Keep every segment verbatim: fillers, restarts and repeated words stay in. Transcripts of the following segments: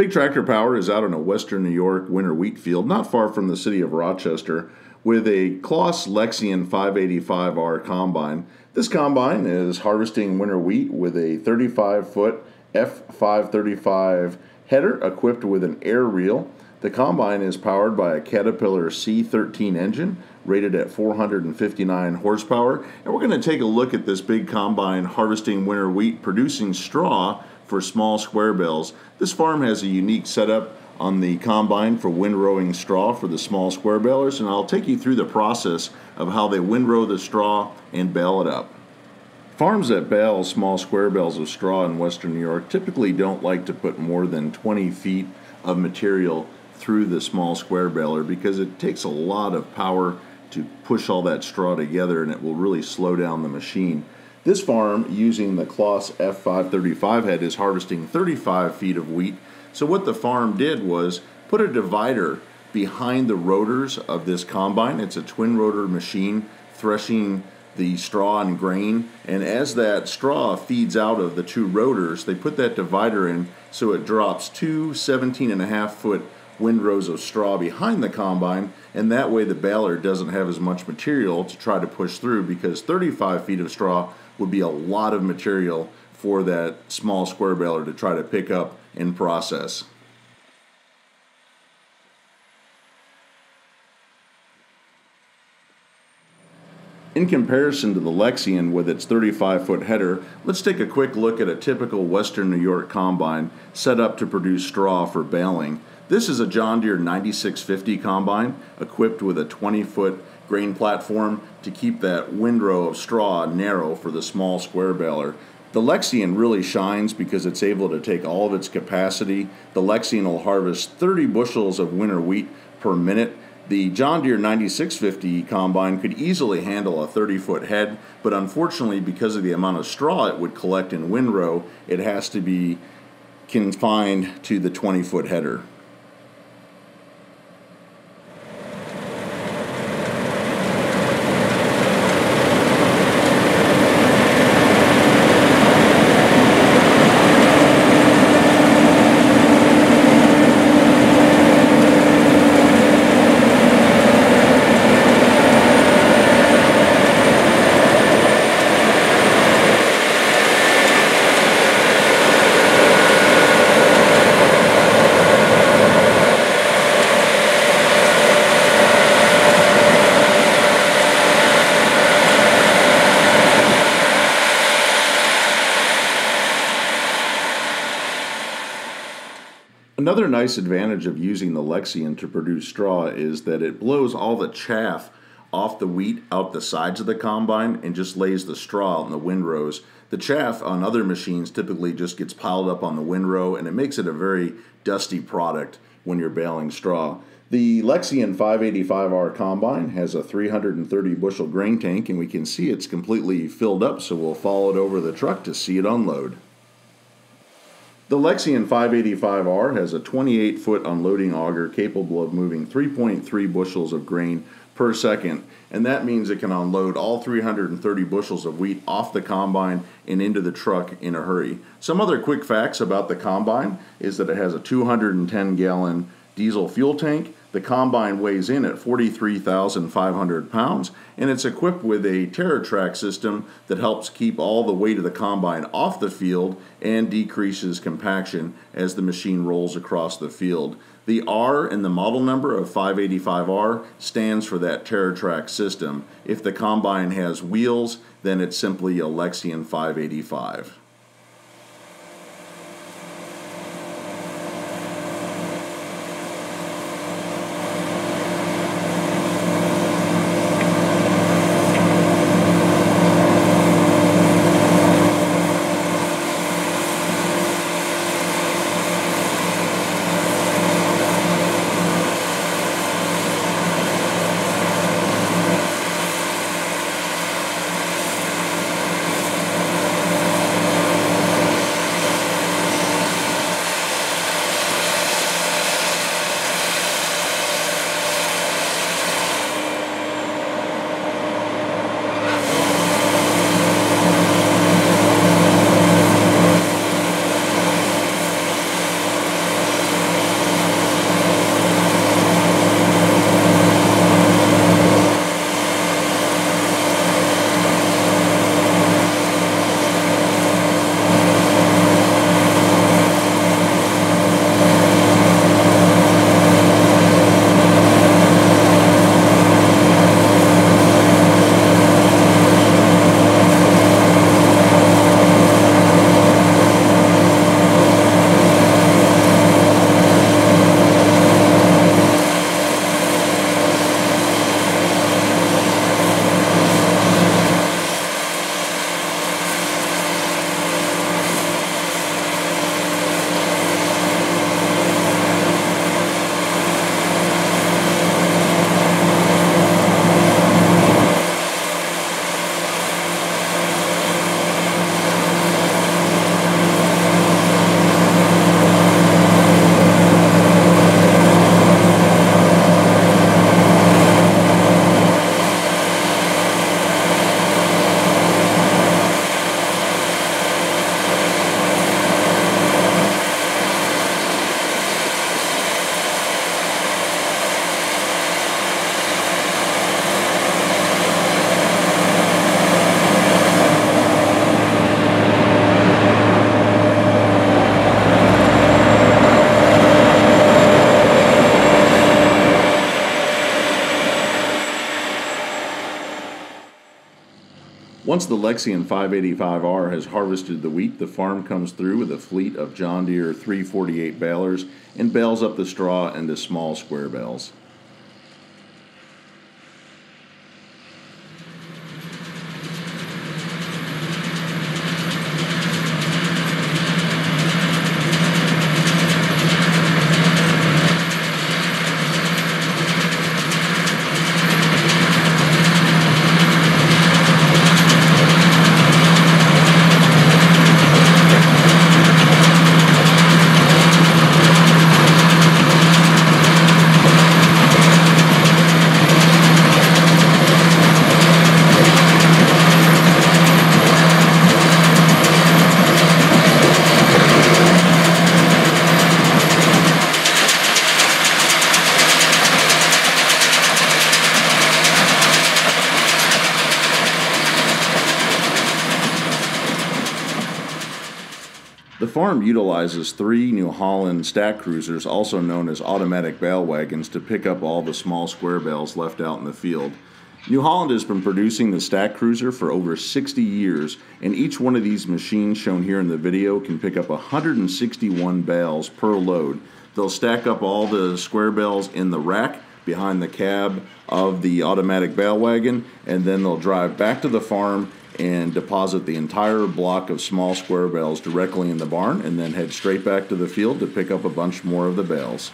Big Tractor Power is out on a western New York winter wheat field not far from the city of Rochester with a Claas Lexion five eighty-five R combine. This combine is harvesting winter wheat with a thirty-five foot F five thirty-five header equipped with an air reel. The combine is powered by a Caterpillar C thirteen engine rated at four hundred fifty-nine horsepower. And we're going to take a look at this big combine harvesting winter wheat, producing straw for small square bales. This farm has a unique setup on the combine for windrowing straw for the small square balers, and I'll take you through the process of how they windrow the straw and bale it up. Farms that bale small square bales of straw in western New York typically don't like to put more than twenty feet of material through the small square baler because it takes a lot of power to push all that straw together, and it will really slow down the machine. This farm, using the Claas F five thirty-five head, is harvesting thirty-five feet of wheat. So what the farm did was put a divider behind the rotors of this combine. It's a twin rotor machine threshing the straw and grain, and as that straw feeds out of the two rotors, they put that divider in so it drops two seventeen and a half foot windrows of straw behind the combine, and that way the baler doesn't have as much material to try to push through, because thirty-five feet of straw would be a lot of material for that small square baler to try to pick up and process. In comparison to the Lexion with its thirty-five foot header, let's take a quick look at a typical western New York combine set up to produce straw for baling. This is a John Deere ninety-six fifty combine equipped with a twenty foot grain platform to keep that windrow of straw narrow for the small square baler. The Lexion really shines because it's able to take all of its capacity. The Lexion will harvest thirty bushels of winter wheat per minute. The John Deere ninety-six fifty combine could easily handle a thirty foot head, but unfortunately, because of the amount of straw it would collect in windrow, it has to be confined to the twenty foot header. Another nice advantage of using the Lexion to produce straw is that it blows all the chaff off the wheat out the sides of the combine and just lays the straw out in the windrows. The chaff on other machines typically just gets piled up on the windrow, and it makes it a very dusty product when you're baling straw. The Lexion five eighty-five R combine has a three hundred thirty bushel grain tank, and we can see it's completely filled up, so we'll follow it over the truck to see it unload. The Lexion five eighty-five R has a twenty-eight foot unloading auger capable of moving three point three bushels of grain per second, and that means it can unload all three hundred thirty bushels of wheat off the combine and into the truck in a hurry. Some other quick facts about the combine is that it has a two hundred ten gallon diesel fuel tank. The combine weighs in at forty-three thousand five hundred pounds, and it's equipped with a TerraTrac system that helps keep all the weight of the combine off the field and decreases compaction as the machine rolls across the field. The R in the model number of five eighty-five R stands for that TerraTrac system. If the combine has wheels, then it's simply a Lexion five eighty-five. Once the Lexion five eighty-five R has harvested the wheat, the farm comes through with a fleet of John Deere three forty-eight balers and bales up the straw into small square bales. The farm utilizes three New Holland Stack Cruisers, also known as automatic bale wagons, to pick up all the small square bales left out in the field. New Holland has been producing the Stack Cruiser for over sixty years, and each one of these machines shown here in the video can pick up one hundred sixty-one bales per load. They'll stack up all the square bales in the rack behind the cab of the automatic bale wagon, and then they'll drive back to the farm and deposit the entire block of small square bales directly in the barn, and then head straight back to the field to pick up a bunch more of the bales.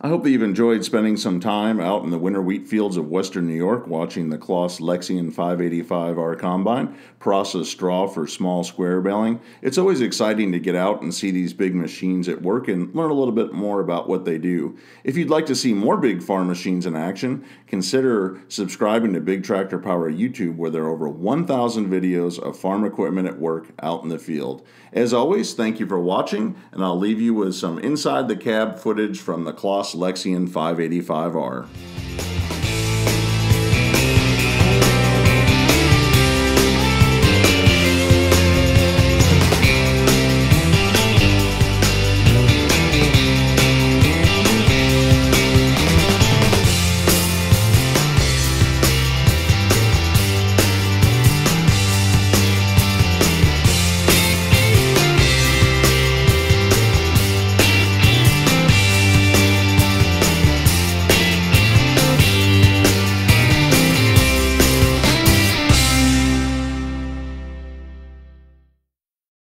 I hope that you've enjoyed spending some time out in the winter wheat fields of western New York watching the Claas Lexion five eighty-five R combine process straw for small square baling. It's always exciting to get out and see these big machines at work and learn a little bit more about what they do. If you'd like to see more big farm machines in action, consider subscribing to Big Tractor Power YouTube, where there are over one thousand videos of farm equipment at work out in the field. As always, thank you for watching, and I'll leave you with some inside the cab footage from the Claas Lexion five eighty-five R.